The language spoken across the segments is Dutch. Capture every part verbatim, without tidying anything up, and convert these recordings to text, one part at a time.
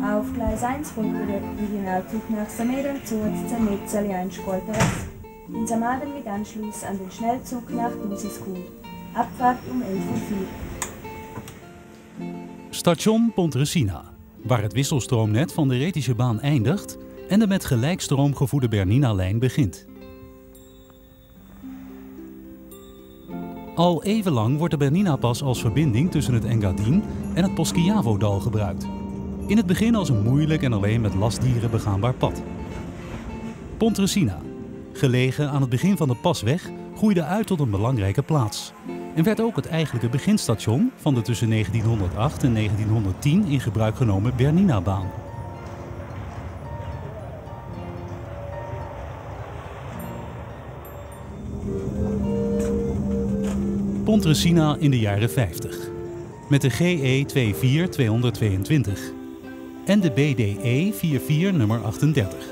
Auf Gleis eins von Regionalzug nach Sameel zurück zur Metzel-Jeinskolperes. In Samaden mit Anschluss an den Schnellzug nach Dosiskur. Abfahrt om elf uur vier. Station Pontresina, waar het wisselstroomnet van de Retische Baan eindigt en de met gelijkstroom gevoerde Bernina-lijn begint. Al even lang wordt de Bernina-pas als verbinding tussen het Engadin en het Poschiavo-dal gebruikt. In het begin als een moeilijk en alleen met lastdieren begaanbaar pad. Pontresina, gelegen aan het begin van de pasweg, groeide uit tot een belangrijke plaats. En werd ook het eigenlijke beginstation van de tussen negentienhonderdacht en negentienhonderdtien in gebruik genomen Bernina-baan. Pontresina in de jaren vijftig, met de G E tweeënveertig tweehonderdtweeëntwintig en de B D E vierenveertig nummer achtendertig.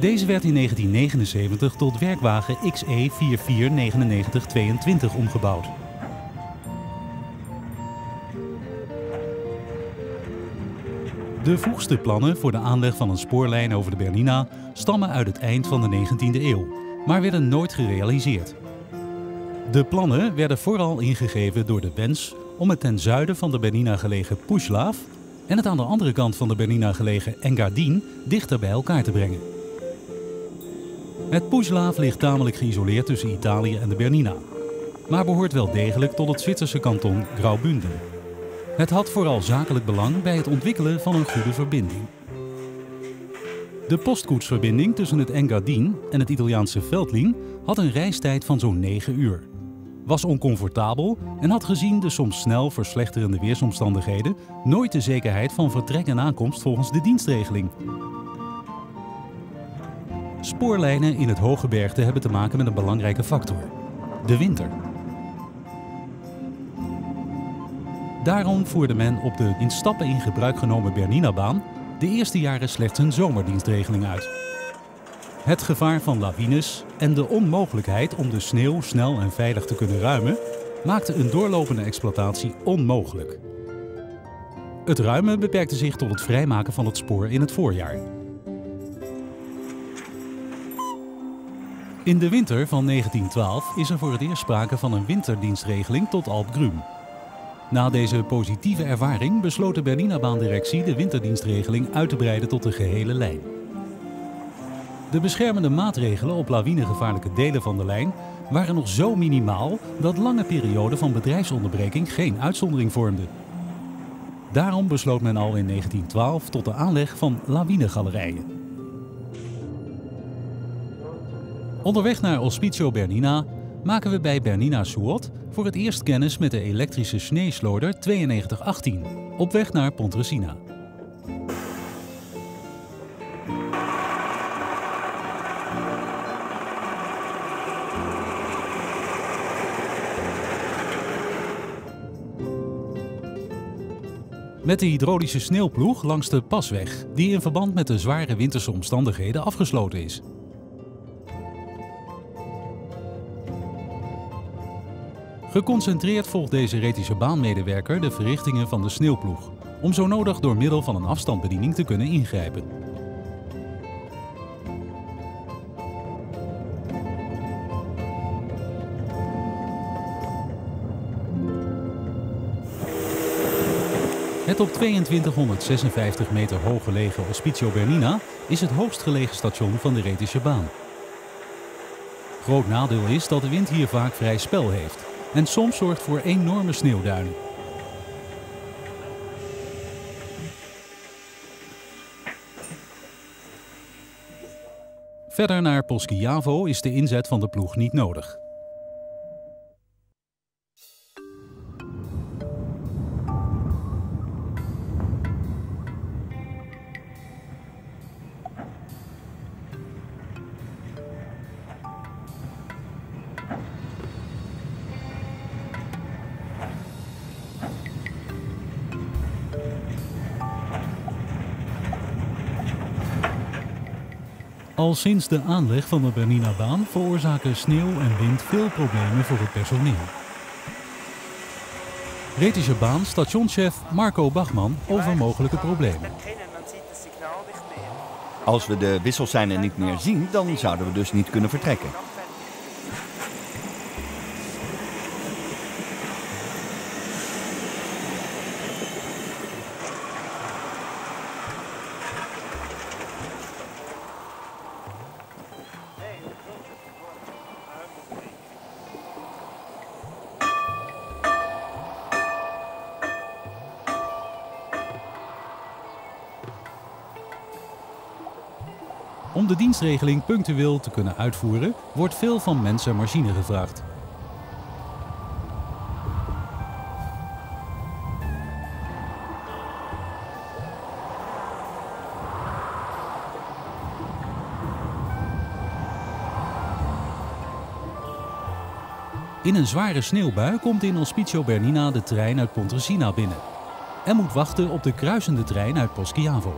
Deze werd in negentiennegenenzeventig tot werkwagen X E vierenveertig negenennegentig tweeëntwintig omgebouwd. De vroegste plannen voor de aanleg van een spoorlijn over de Bernina stammen uit het eind van de negentiende eeuw, maar werden nooit gerealiseerd. De plannen werden vooral ingegeven door de wens om het ten zuiden van de Bernina gelegen Poschiavo en het aan de andere kant van de Bernina gelegen Engadin dichter bij elkaar te brengen. Het Poschiavo ligt tamelijk geïsoleerd tussen Italië en de Bernina, maar behoort wel degelijk tot het Zwitserse kanton Graubünden. Het had vooral zakelijk belang bij het ontwikkelen van een goede verbinding. De postkoetsverbinding tussen het Engadin en het Italiaanse Veltlin had een reistijd van zo'n negen uur. Was oncomfortabel en had gezien de soms snel verslechterende weersomstandigheden nooit de zekerheid van vertrek en aankomst volgens de dienstregeling. Spoorlijnen in het hooggebergte hebben te maken met een belangrijke factor: de winter. Daarom voerde men op de in stappen in gebruik genomen Bernina-baan de eerste jaren slechts een zomerdienstregeling uit. Het gevaar van lawines en de onmogelijkheid om de sneeuw snel en veilig te kunnen ruimen maakte een doorlopende exploitatie onmogelijk. Het ruimen beperkte zich tot het vrijmaken van het spoor in het voorjaar. In de winter van negentientwaalf is er voor het eerst sprake van een winterdienstregeling tot Alp Grüm. Na deze positieve ervaring besloot de Bernina-baandirectie de winterdienstregeling uit te breiden tot de gehele lijn. De beschermende maatregelen op lawinegevaarlijke delen van de lijn waren nog zo minimaal dat lange perioden van bedrijfsonderbreking geen uitzondering vormden. Daarom besloot men al in negentientwaalf tot de aanleg van lawinegalerijen. Onderweg naar Ospizio Bernina maken we bij Bernina-Suot voor het eerst kennis met de elektrische sneeuwsloder tweeënnegentig achttien op weg naar Pontresina. Met de hydraulische sneeuwploeg langs de pasweg, die in verband met de zware winterse omstandigheden afgesloten is. Geconcentreerd volgt deze Retische Baanmedewerker de verrichtingen van de sneeuwploeg, om zo nodig door middel van een afstandsbediening te kunnen ingrijpen. Het op tweeëntwintighonderdzesenvijftig meter hoog gelegen Ospizio Bernina is het hoogst gelegen station van de Retische Baan. Groot nadeel is dat de wind hier vaak vrij spel heeft en soms zorgt voor enorme sneeuwduinen. Verder naar Poschiavo is de inzet van de ploeg niet nodig. Al sinds de aanleg van de Bernina-baan veroorzaken sneeuw en wind veel problemen voor het personeel. Retische Baan stationschef Marco Bachmann over mogelijke problemen. Als we de wisselseinen niet meer zien, dan zouden we dus niet kunnen vertrekken. Om de dienstregeling punctueel te kunnen uitvoeren, wordt veel van mens en machine gevraagd. In een zware sneeuwbui komt in Ospizio Bernina de trein uit Pontresina binnen en moet wachten op de kruisende trein uit Poschiavo.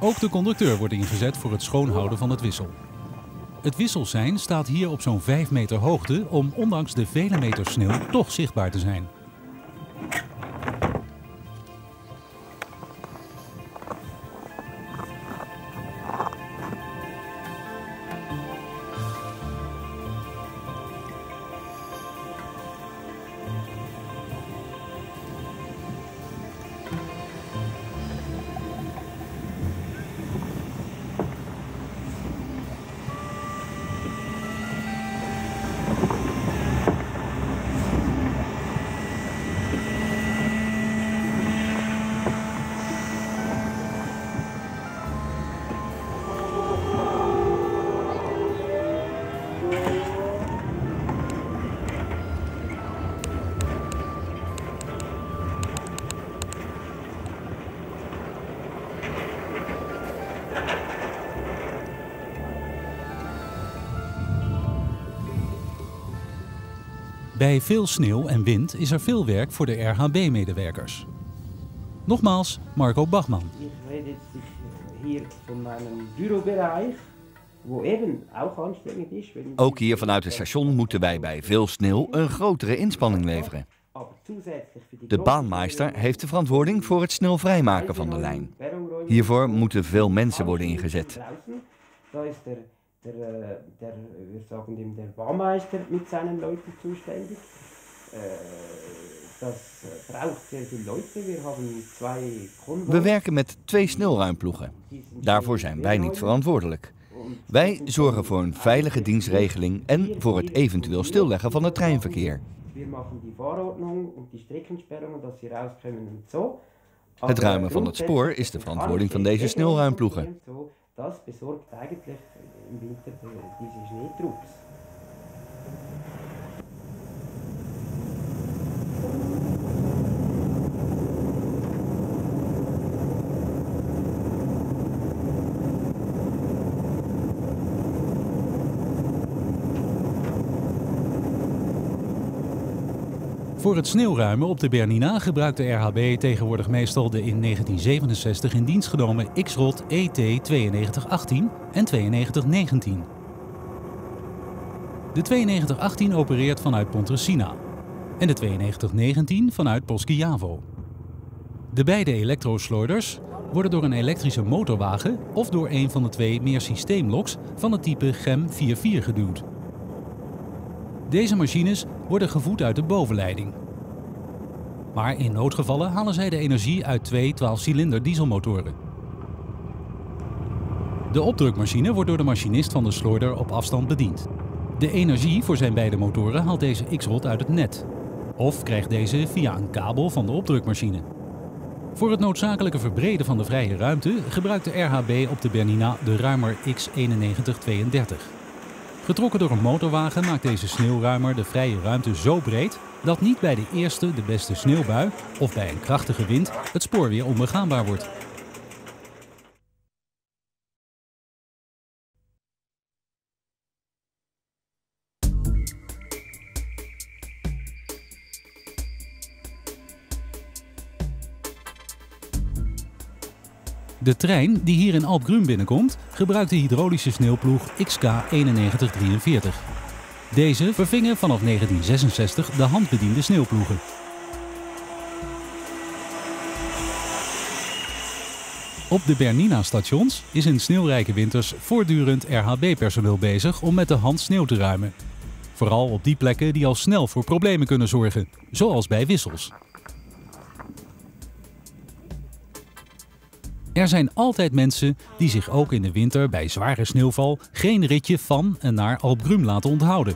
Ook de conducteur wordt ingezet voor het schoonhouden van het wissel. Het wisselsein staat hier op zo'n vijf meter hoogte om ondanks de vele meters sneeuw toch zichtbaar te zijn. Bij veel sneeuw en wind is er veel werk voor de R H B-medewerkers. Nogmaals, Marco Bachmann. Ik weet het hier van mijn bureaubereik, waar even ook aanstrengend is. Ook hier vanuit het station moeten wij bij veel sneeuw een grotere inspanning leveren. De baanmeester heeft de verantwoording voor het sneeuwvrijmaken van de lijn. Hiervoor moeten veel mensen worden ingezet. Der, der, wir sagen dem, der Baumeister mit seinen Leuten zuständig. Das braucht sehr viele Leute. Wir haben zwei Konvois. We werken met twee snelruimploegen. Daarvoor zijn wij niet verantwoordelijk. Wij zorgen voor een veilige dienstregeling en voor het eventueel stilleggen van het treinverkeer. We maken die Fahrordnung en die Streckensperrungen, dat ze rauskommen en zo. Het ruimen van het spoor is de verantwoording van deze snelruimploegen. Dat bezorgt eigenlijk in winter deze sneeuwtroeps. Voor het sneeuwruimen op de Bernina gebruikt de R H B tegenwoordig meestal de in negentien zevenenzestig in dienst genomen X-Rot E T negentig twee achttien en negentig twee negentien. De negentig twee achttien opereert vanuit Pontresina en de negentig twee negentien vanuit Poschiavo. De beide elektrosloiders worden door een elektrische motorwagen of door een van de twee meer systeemloks van het type G E M vierenveertig geduwd. Deze machines worden gevoed uit de bovenleiding. Maar in noodgevallen halen zij de energie uit twee twaalf-cilinder dieselmotoren. De opdrukmachine wordt door de machinist van de sloider op afstand bediend. De energie voor zijn beide motoren haalt deze X-Rot uit het net. Of krijgt deze via een kabel van de opdrukmachine. Voor het noodzakelijke verbreden van de vrije ruimte gebruikt de R H B op de Bernina de ruimer X negenduizend honderdtweeëndertig. Getrokken door een motorwagen maakt deze sneeuwruimer de vrije ruimte zo breed dat niet bij de eerste, de beste sneeuwbui of bij een krachtige wind het spoor weer onbegaanbaar wordt. De trein die hier in Alp Grüm binnenkomt, gebruikt de hydraulische sneeuwploeg X K negenduizend honderdvierenveertig. Deze vervingen vanaf negentien zesenzestig de handbediende sneeuwploegen. Op de Bernina-stations is in sneeuwrijke winters voortdurend R H B-personeel bezig om met de hand sneeuw te ruimen. Vooral op die plekken die al snel voor problemen kunnen zorgen, zoals bij wissels. Er zijn altijd mensen die zich ook in de winter bij zware sneeuwval geen ritje van en naar Alp Grüm laten onthouden.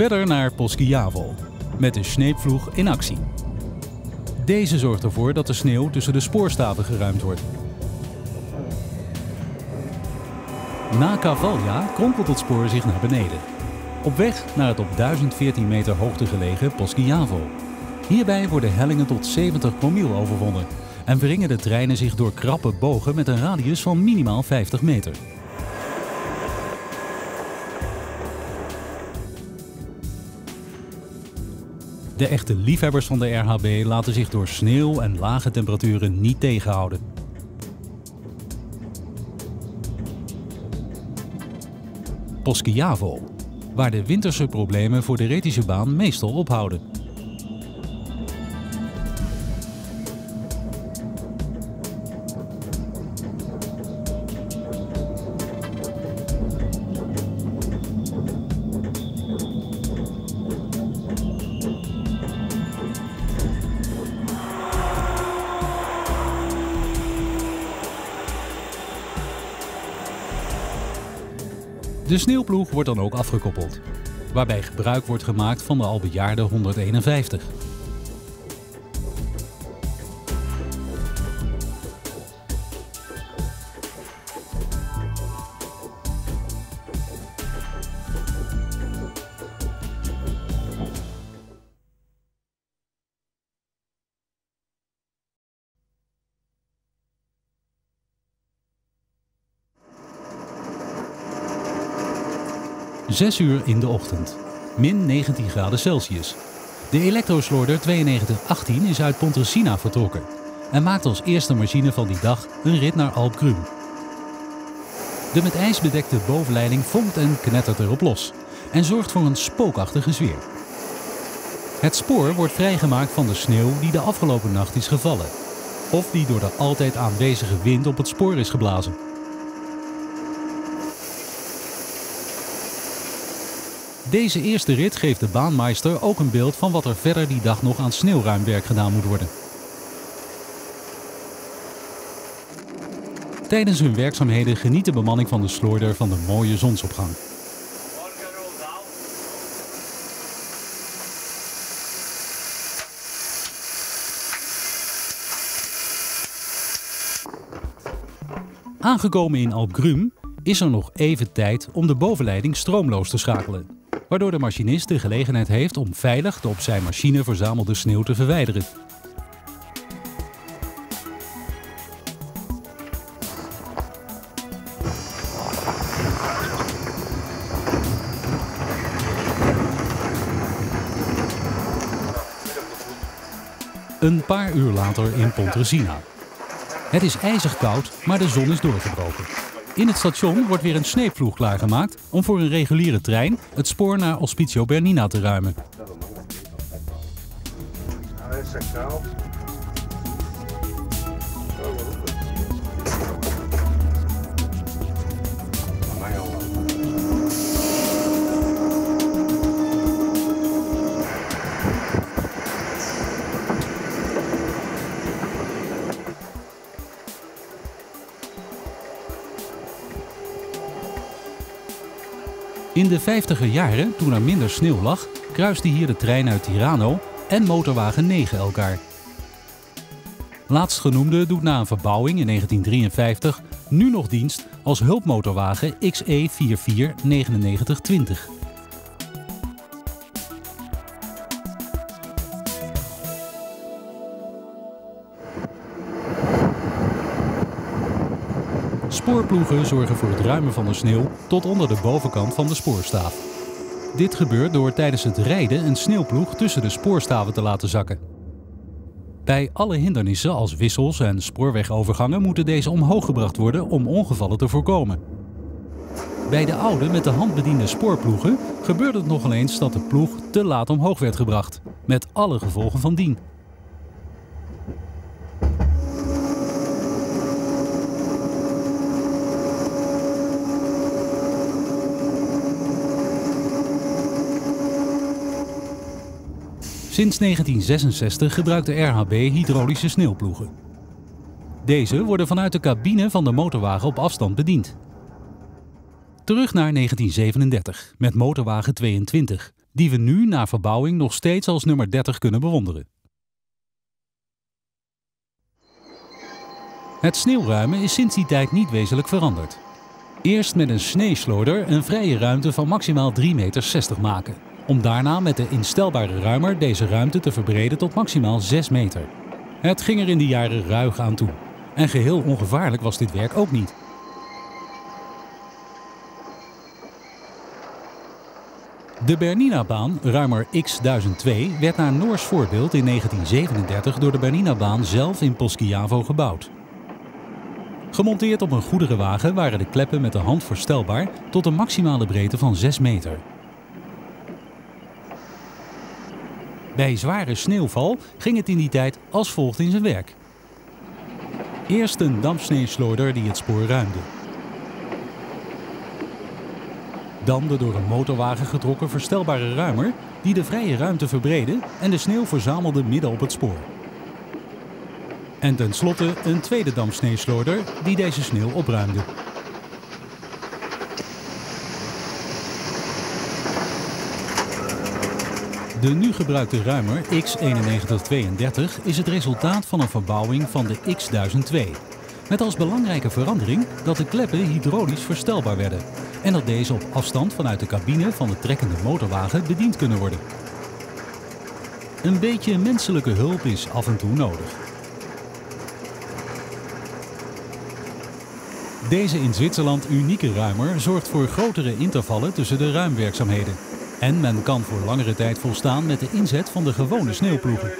Verder naar Poschiavo, met de sneeuwploeg in actie. Deze zorgt ervoor dat de sneeuw tussen de spoorstaven geruimd wordt. Na Cavaglia kronkelt het spoor zich naar beneden, op weg naar het op duizend veertien meter hoogte gelegen Poschiavo. Hierbij worden hellingen tot zeventig promiel overwonnen en wringen de treinen zich door krappe bogen met een radius van minimaal vijftig meter. De echte liefhebbers van de R H B laten zich door sneeuw en lage temperaturen niet tegenhouden. Poschiavo, waar de winterse problemen voor de Retische Baan meestal ophouden. De sneeuwploeg wordt dan ook afgekoppeld, waarbij gebruik wordt gemaakt van de al bejaarde honderdeenenvijftig. zes uur in de ochtend, min negentien graden Celsius. De elektroslorder tweeënnegentig achttien is uit Pontresina vertrokken en maakt als eerste machine van die dag een rit naar Alp Grüm. De met ijs bedekte bovenleiding vonkt en knettert erop los en zorgt voor een spookachtige sfeer. Het spoor wordt vrijgemaakt van de sneeuw die de afgelopen nacht is gevallen of die door de altijd aanwezige wind op het spoor is geblazen. Deze eerste rit geeft de baanmeester ook een beeld van wat er verder die dag nog aan sneeuwruimwerk gedaan moet worden. Tijdens hun werkzaamheden geniet de bemanning van de sloorder van de mooie zonsopgang. Aangekomen in Alp Grüm is er nog even tijd om de bovenleiding stroomloos te schakelen, waardoor de machinist de gelegenheid heeft om veilig de op zijn machine verzamelde sneeuw te verwijderen. Een paar uur later in Pontresina. Het is ijzig koud, maar de zon is doorgebroken. In het station wordt weer een sneepvloeg klaargemaakt om voor een reguliere trein het spoor naar Ospizio Bernina te ruimen. In de vijftiger jaren, toen er minder sneeuw lag, kruisten hier de trein uit Tirano en motorwagen negen elkaar. Laatstgenoemde doet na een verbouwing in negentien drieënvijftig nu nog dienst als hulpmotorwagen X E vierenveertig negenennegentig twintig. Spoorploegen zorgen voor het ruimen van de sneeuw tot onder de bovenkant van de spoorstaaf. Dit gebeurt door tijdens het rijden een sneeuwploeg tussen de spoorstaven te laten zakken. Bij alle hindernissen als wissels en spoorwegovergangen moeten deze omhoog gebracht worden om ongevallen te voorkomen. Bij de oude met de hand bediende spoorploegen gebeurde het nogal eens dat de ploeg te laat omhoog werd gebracht, met alle gevolgen van dien. Sinds negentien zesenzestig gebruikt de R H B hydraulische sneeuwploegen. Deze worden vanuit de cabine van de motorwagen op afstand bediend. Terug naar negentien zevenendertig met motorwagen tweeëntwintig, die we nu na verbouwing nog steeds als nummer dertig kunnen bewonderen. Het sneeuwruimen is sinds die tijd niet wezenlijk veranderd. Eerst met een sneeuwsloorder een vrije ruimte van maximaal drie meter zestig maken, om daarna met de instelbare ruimer deze ruimte te verbreden tot maximaal zes meter. Het ging er in die jaren ruig aan toe. En geheel ongevaarlijk was dit werk ook niet. De Bernina-baan, ruimer X duizend twee, werd naar Noors voorbeeld in negentien zevenendertig door de Bernina-baan zelf in Poschiavo gebouwd. Gemonteerd op een goederenwagen waren de kleppen met de hand verstelbaar tot een maximale breedte van zes meter. Bij zware sneeuwval ging het in die tijd als volgt in zijn werk. Eerst een dampsneeuwsloorder die het spoor ruimde. Dan de door een motorwagen getrokken verstelbare ruimer die de vrije ruimte verbreedde en de sneeuw verzamelde midden op het spoor. En tenslotte een tweede dampsneeuwsloorder die deze sneeuw opruimde. De nu gebruikte ruimer X eenennegentig tweeëndertig is het resultaat van een verbouwing van de X duizend twee. Met als belangrijke verandering dat de kleppen hydraulisch verstelbaar werden. En dat deze op afstand vanuit de cabine van de trekkende motorwagen bediend kunnen worden. Een beetje menselijke hulp is af en toe nodig. Deze in Zwitserland unieke ruimer zorgt voor grotere intervallen tussen de ruimwerkzaamheden. En men kan voor langere tijd volstaan met de inzet van de gewone sneeuwploegen.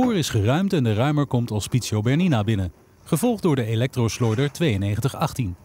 spoor is geruimd en de ruimer komt Ospizio Bernina binnen, gevolgd door de elektroslorder tweeënnegentig achttien.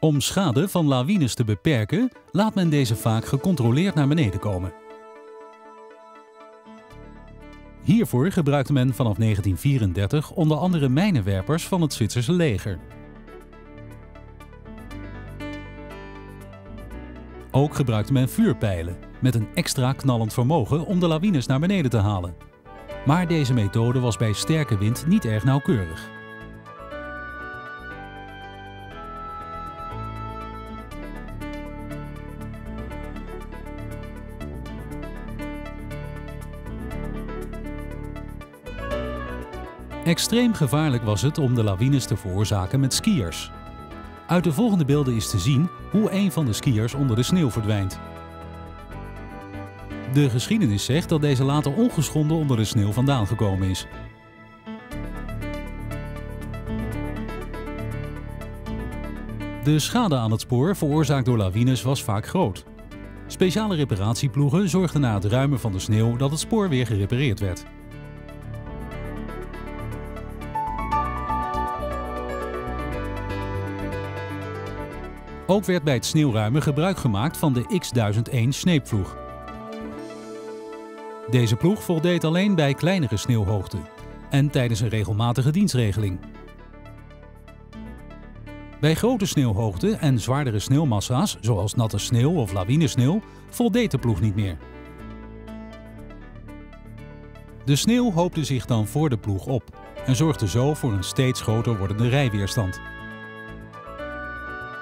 Om schade van lawines te beperken, laat men deze vaak gecontroleerd naar beneden komen. Hiervoor gebruikte men vanaf negentien vierendertig onder andere mijnenwerpers van het Zwitserse leger. Ook gebruikte men vuurpijlen, met een extra knallend vermogen om de lawines naar beneden te halen. Maar deze methode was bij sterke wind niet erg nauwkeurig. Extreem gevaarlijk was het om de lawines te veroorzaken met skiers. Uit de volgende beelden is te zien hoe een van de skiers onder de sneeuw verdwijnt. De geschiedenis zegt dat deze later ongeschonden onder de sneeuw vandaan gekomen is. De schade aan het spoor veroorzaakt door lawines was vaak groot. Speciale reparatieploegen zorgden na het ruimen van de sneeuw dat het spoor weer gerepareerd werd. Ook werd bij het sneeuwruimen gebruik gemaakt van de X duizend één sneepploeg. Deze ploeg voldeed alleen bij kleinere sneeuwhoogte en tijdens een regelmatige dienstregeling. Bij grote sneeuwhoogte en zwaardere sneeuwmassa's, zoals natte sneeuw of lawinesneeuw, voldeed de ploeg niet meer. De sneeuw hoopte zich dan voor de ploeg op en zorgde zo voor een steeds groter wordende rijweerstand.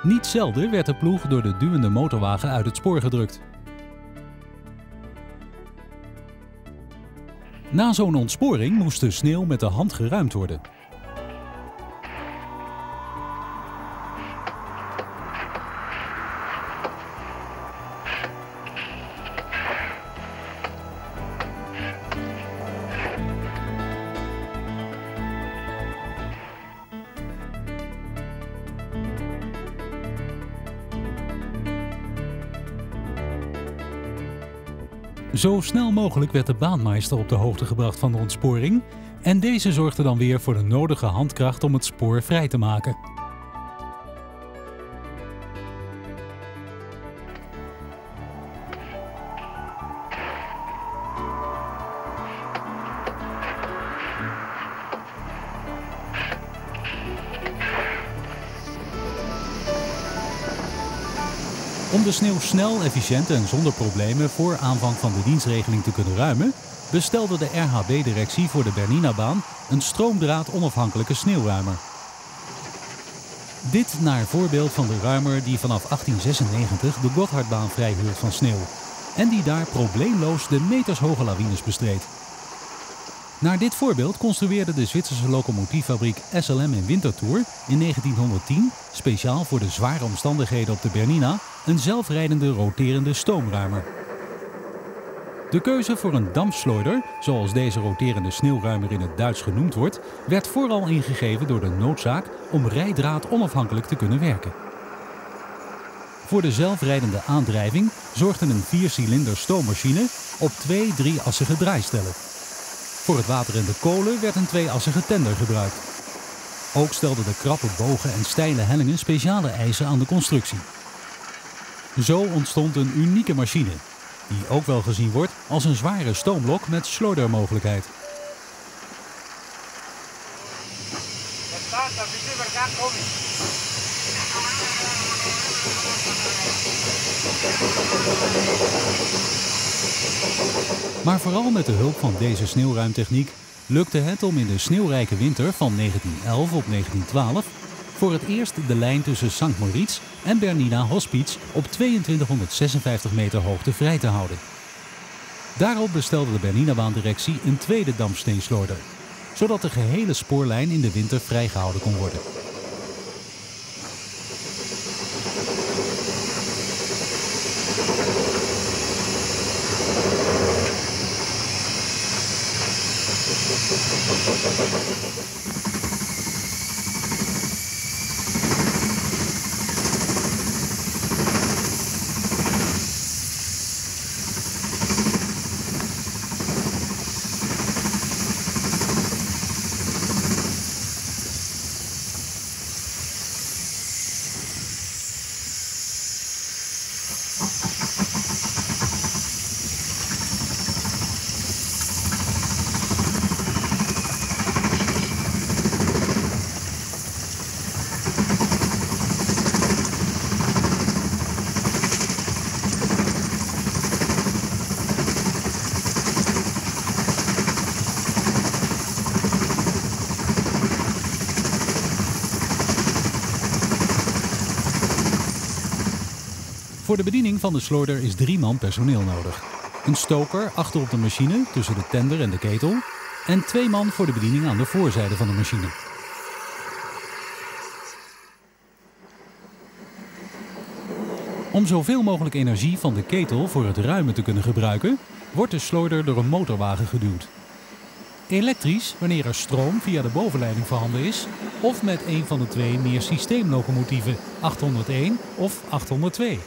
Niet zelden werd de ploeg door de duwende motorwagen uit het spoor gedrukt. Na zo'n ontsporing moest de sneeuw met de hand geruimd worden. Zo snel mogelijk werd de baanmeester op de hoogte gebracht van de ontsporing en deze zorgde dan weer voor de nodige handkracht om het spoor vrij te maken. Om de sneeuw snel, efficiënt en zonder problemen voor aanvang van de dienstregeling te kunnen ruimen, bestelde de R H B-directie voor de Bernina-baan een stroomdraad-onafhankelijke sneeuwruimer. Dit naar voorbeeld van de ruimer die vanaf achttien zesennegentig de Gotthardbaan vrijhuurt van sneeuw en die daar probleemloos de metershoge lawines bestreed. Naar dit voorbeeld construeerde de Zwitserse locomotieffabriek S L M in Winterthur in negentienhonderdtien speciaal voor de zware omstandigheden op de Bernina een zelfrijdende roterende stoomruimer. De keuze voor een dampsloider, zoals deze roterende sneeuwruimer in het Duits genoemd wordt, werd vooral ingegeven door de noodzaak om rijdraad onafhankelijk te kunnen werken. Voor de zelfrijdende aandrijving zorgde een viercilinder stoommachine op twee drie-assige draaistellen. Voor het water en de kolen werd een tweeassige tender gebruikt. Ook stelden de krappe bogen en steile hellingen speciale eisen aan de constructie. Zo ontstond een unieke machine, die ook wel gezien wordt als een zware stoomlok met sleudermogelijkheid. Maar vooral met de hulp van deze sneeuwruimtechniek lukte het om in de sneeuwrijke winter van negentien elf op negentien twaalf voor het eerst de lijn tussen Sankt Moritz en Bernina Hospiz op tweeëntwintighonderdzesenvijftig meter hoogte vrij te houden. Daarop bestelde de Bernina-baandirectie een tweede dampsteenslorder, zodat de gehele spoorlijn in de winter vrijgehouden kon worden. Voor de bediening van de slorder is drie man personeel nodig. Een stoker achter op de machine tussen de tender en de ketel en twee man voor de bediening aan de voorzijde van de machine. Om zoveel mogelijk energie van de ketel voor het ruimen te kunnen gebruiken, wordt de slorder door een motorwagen geduwd. Elektrisch wanneer er stroom via de bovenleiding voorhanden is of met een van de twee meer systeemlocomotieven achthonderdéén of achthonderdtwee.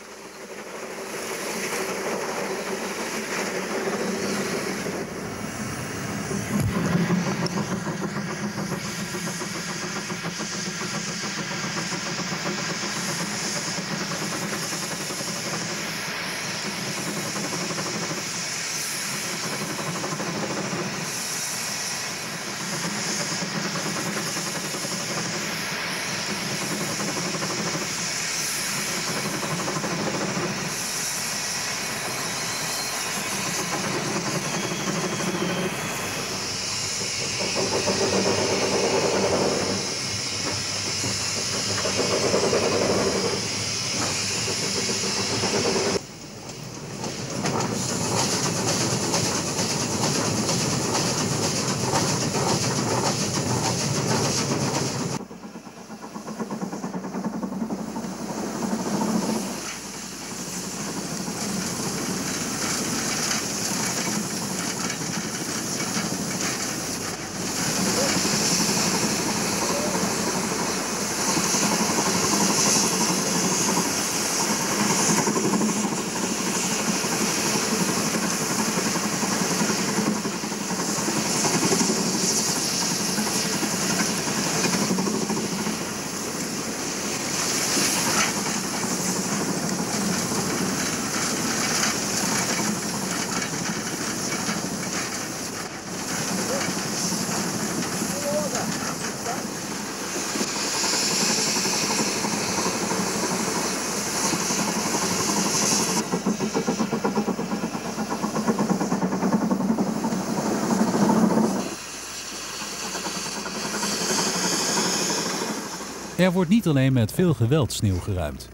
Er wordt niet alleen met veel geweld sneeuw geruimd.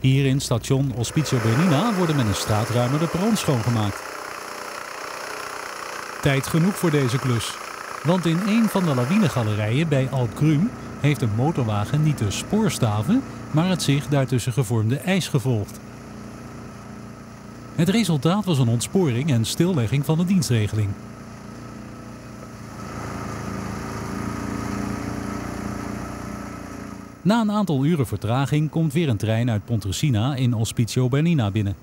Hier in station Ospizio Bernina worden met een straatruimer de perrons schoongemaakt. Tijd genoeg voor deze klus. Want in een van de lawinegalerijen bij Alp Grüm heeft een motorwagen niet de spoorstaven, maar het zich daartussen gevormde ijs gevolgd. Het resultaat was een ontsporing en stillegging van de dienstregeling. Na een aantal uren vertraging komt weer een trein uit Pontresina in Ospizio Bernina binnen.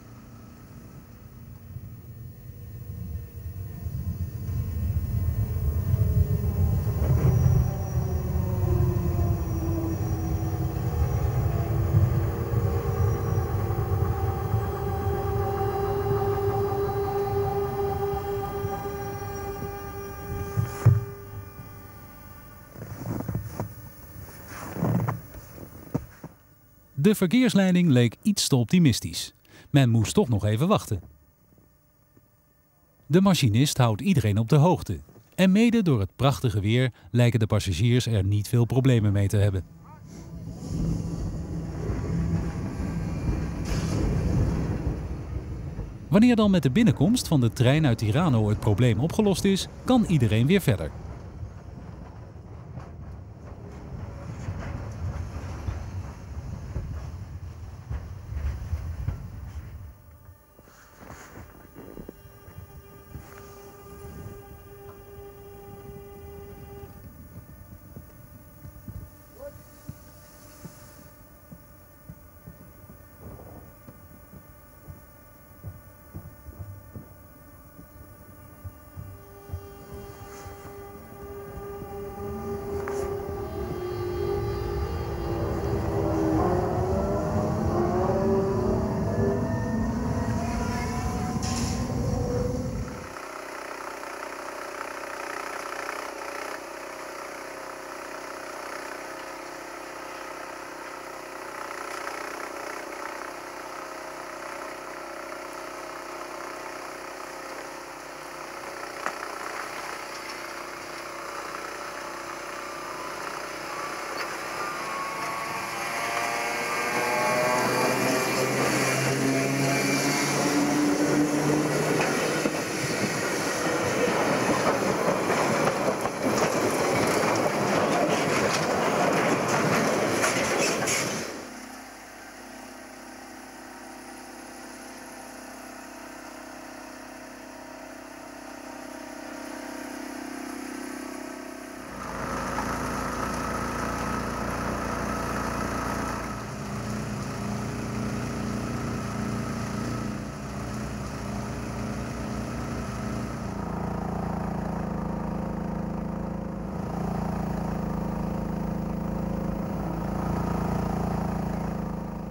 De verkeersleiding leek iets te optimistisch. Men moest toch nog even wachten. De machinist houdt iedereen op de hoogte. En mede door het prachtige weer lijken de passagiers er niet veel problemen mee te hebben. Wanneer dan met de binnenkomst van de trein uit Tirano het probleem opgelost is, kan iedereen weer verder.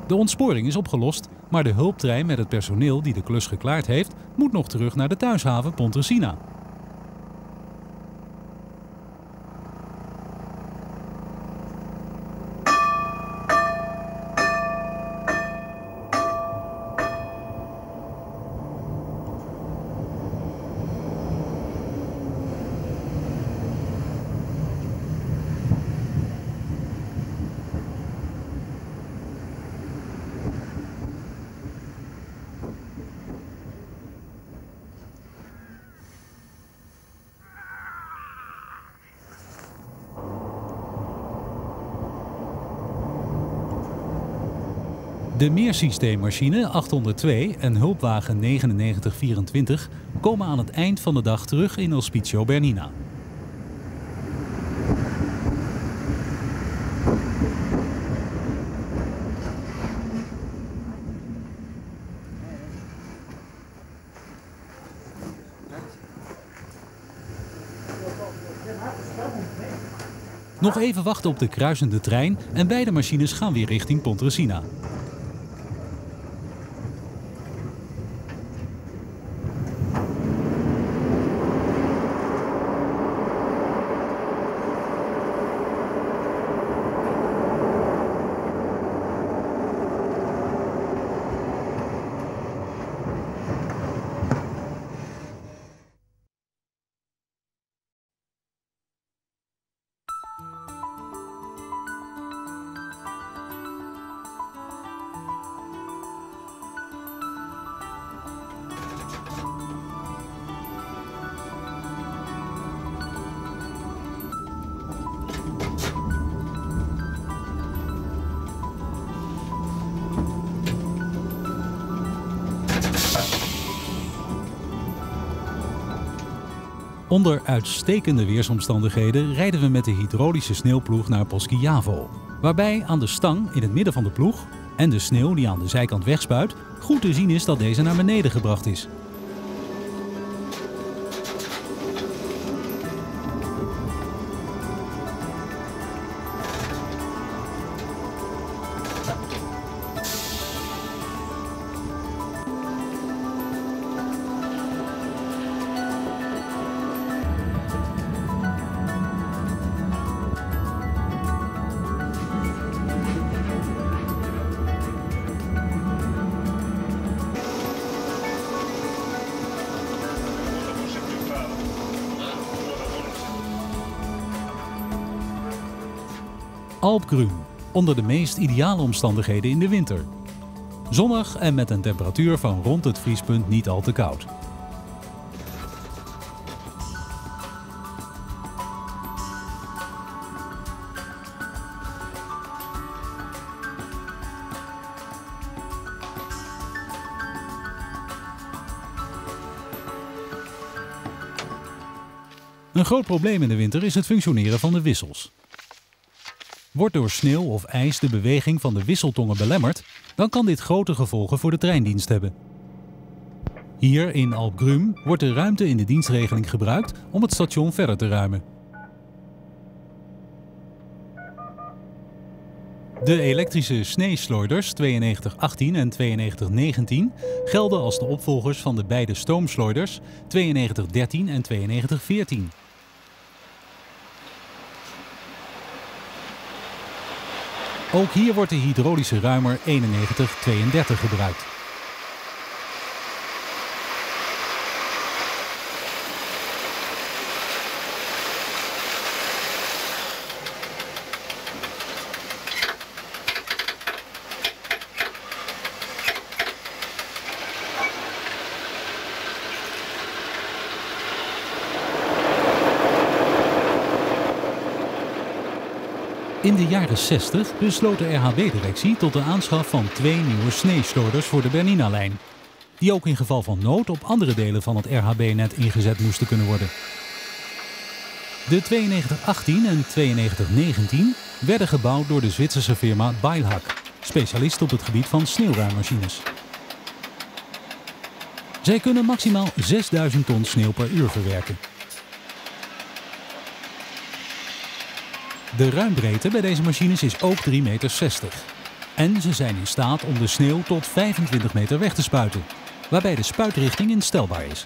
De ontsporing is opgelost, maar de hulptrein met het personeel die de klus geklaard heeft, moet nog terug naar de thuishaven Pontresina. De meersysteemmachine achthonderdtwee en hulpwagen negenennegentig vierentwintig komen aan het eind van de dag terug in Ospizio Bernina. Nog even wachten op de kruisende trein en beide machines gaan weer richting Pontresina. Onder uitstekende weersomstandigheden rijden we met de hydraulische sneeuwploeg naar Poschiavo, waarbij aan de stang in het midden van de ploeg en de sneeuw die aan de zijkant wegspuit, goed te zien is dat deze naar beneden gebracht is. Alp Grüm, onder de meest ideale omstandigheden in de winter. Zonnig en met een temperatuur van rond het vriespunt niet al te koud. Een groot probleem in de winter is het functioneren van de wissels. Wordt door sneeuw of ijs de beweging van de wisseltongen belemmerd, dan kan dit grote gevolgen voor de treindienst hebben. Hier in Alp Grüm wordt de ruimte in de dienstregeling gebruikt om het station verder te ruimen. De elektrische sneesloiders tweeënnegentig achttien en tweeënnegentig negentien gelden als de opvolgers van de beide stoomsloiders tweeënnegentig dertien en tweeënnegentig veertien. Ook hier wordt de hydraulische ruimer eenennegentig tweeëndertig gebruikt. In de jaren zestig besloot de R H B-directie tot de aanschaf van twee nieuwe sneesloiders voor de Bernina-lijn, die ook in geval van nood op andere delen van het R H B-net ingezet moesten kunnen worden. De tweeënnegentig achttien en tweeënnegentig negentien werden gebouwd door de Zwitserse firma Beilhack, specialist op het gebied van sneeuwruimmachines. Zij kunnen maximaal zesduizend ton sneeuw per uur verwerken. De ruimbreedte bij deze machines is ook drie komma zestig meter. En ze zijn in staat om de sneeuw tot vijfentwintig meter weg te spuiten, waarbij de spuitrichting instelbaar is.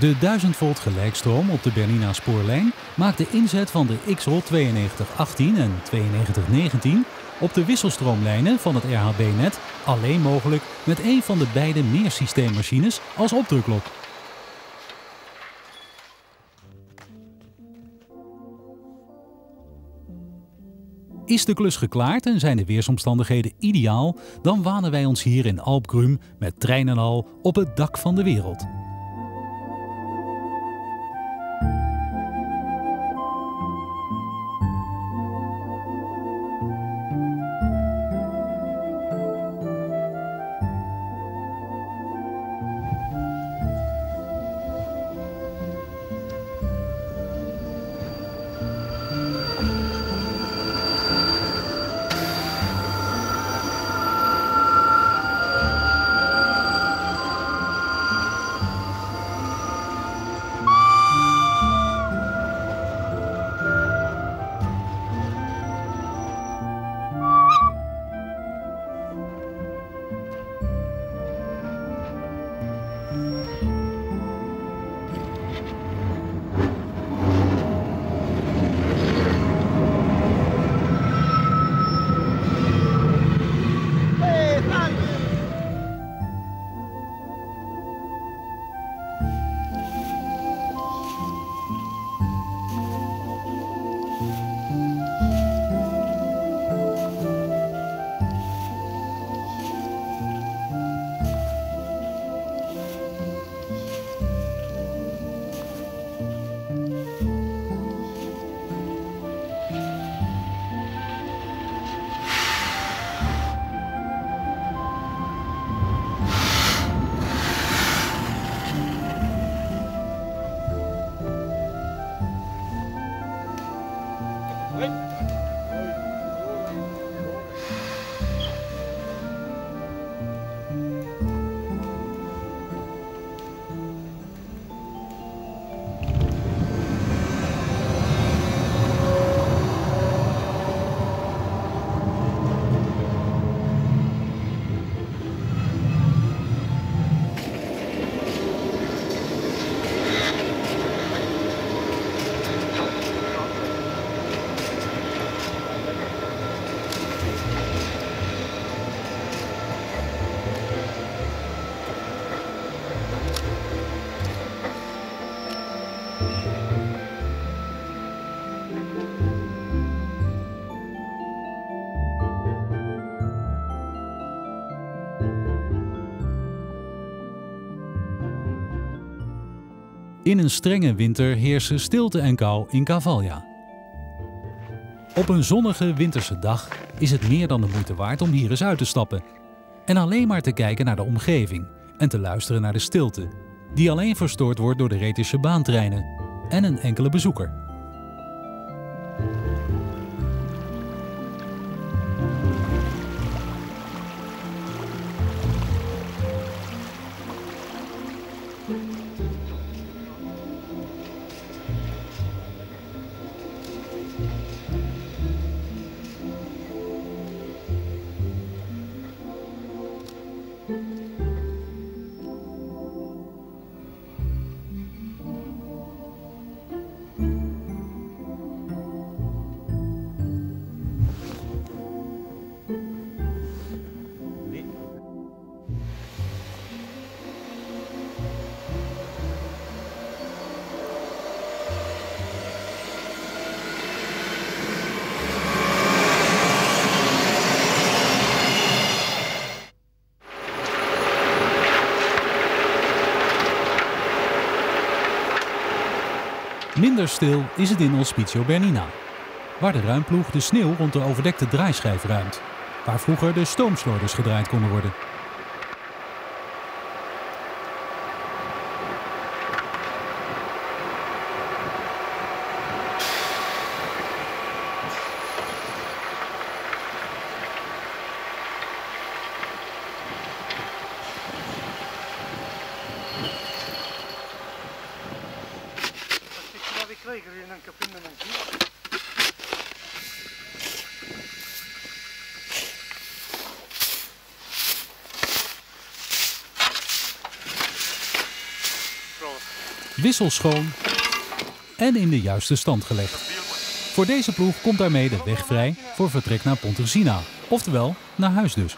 De duizend volt gelijkstroom op de Bernina-spoorlijn maakt de inzet van de X-Rot tweeënnegentig achttien en tweeënnegentig negentien op de wisselstroomlijnen van het R H B-net alleen mogelijk met een van de beide meersysteemmachines als opdruklok. Is de klus geklaard en zijn de weersomstandigheden ideaal, dan wanen wij ons hier in Alp Grüm met trein en al op het dak van de wereld. In een strenge winter heersen stilte en kou in Cavaglia. Op een zonnige winterse dag is het meer dan de moeite waard om hier eens uit te stappen. En alleen maar te kijken naar de omgeving en te luisteren naar de stilte, die alleen verstoord wordt door de Retische baantreinen en een enkele bezoeker. Minder stil is het in Ospizio Bernina, waar de ruimploeg de sneeuw rond de overdekte draaischijf ruimt, waar vroeger de stoomsloiders gedraaid konden worden. Wisselschoon en in de juiste stand gelegd. Voor deze ploeg komt daarmee de weg vrij voor vertrek naar Pontresina, oftewel naar huis dus.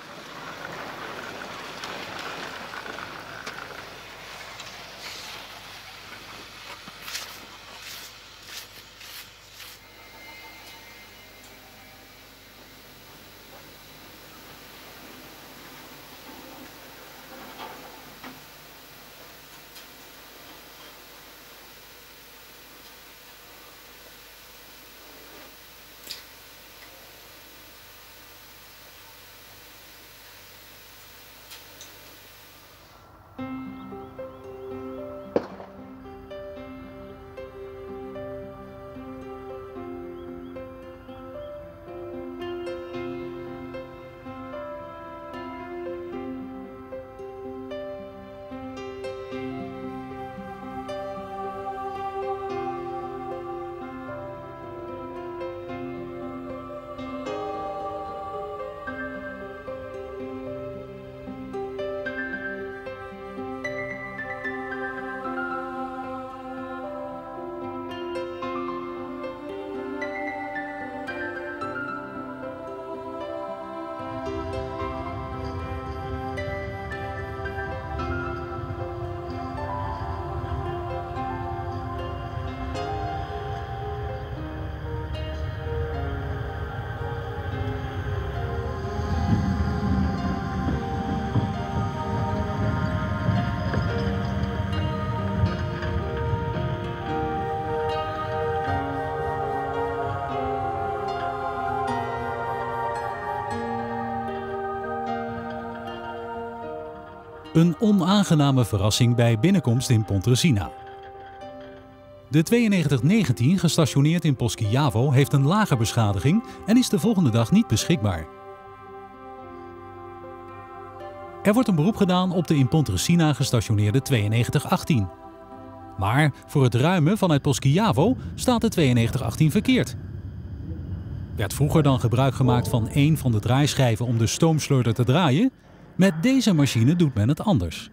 Een onaangename verrassing bij binnenkomst in Pontresina. De tweeënnegentig negentien, gestationeerd in Poschiavo, heeft een lage beschadiging en is de volgende dag niet beschikbaar. Er wordt een beroep gedaan op de in Pontresina gestationeerde tweeënnegentig achttien. Maar voor het ruimen vanuit Poschiavo staat de tweeënnegentig achttien verkeerd. Werd vroeger dan gebruik gemaakt van één van de draaischijven om de stoomsleurder te draaien? Met deze machine doet men het anders.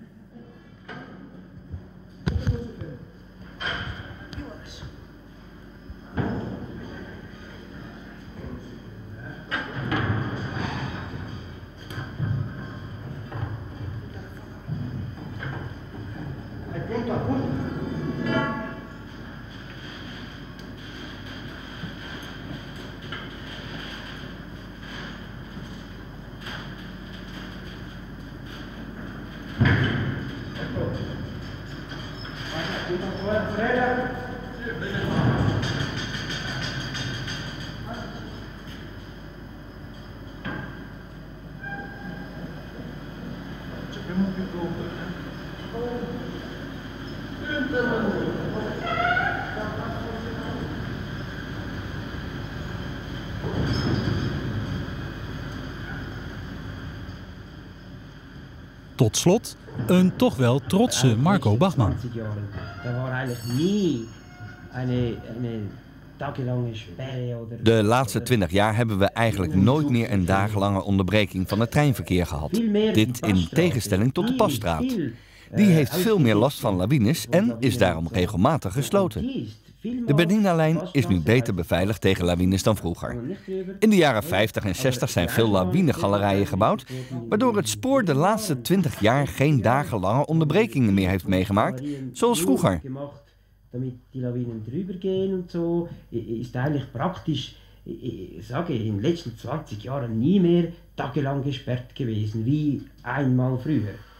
Tot slot een toch wel trotse Marco Bachmann. De laatste twintig jaar hebben we eigenlijk nooit meer een dagenlange onderbreking van het treinverkeer gehad. Dit in tegenstelling tot de Passtraat. Die heeft veel meer last van lawines en is daarom regelmatig gesloten. De Bernina-lijn is nu beter beveiligd tegen lawines dan vroeger. In de jaren vijftig en zestig zijn veel lawinegalerijen gebouwd, waardoor het spoor de laatste twintig jaar geen dagenlange onderbrekingen meer heeft meegemaakt, zoals vroeger. Damit die Lawinen drüber gehen und so, ist eigentlich praktisch, ich sage, in den letzten zwanzig Jahren nie mehr tagelang gesperrt gewesen, wie einmal früher.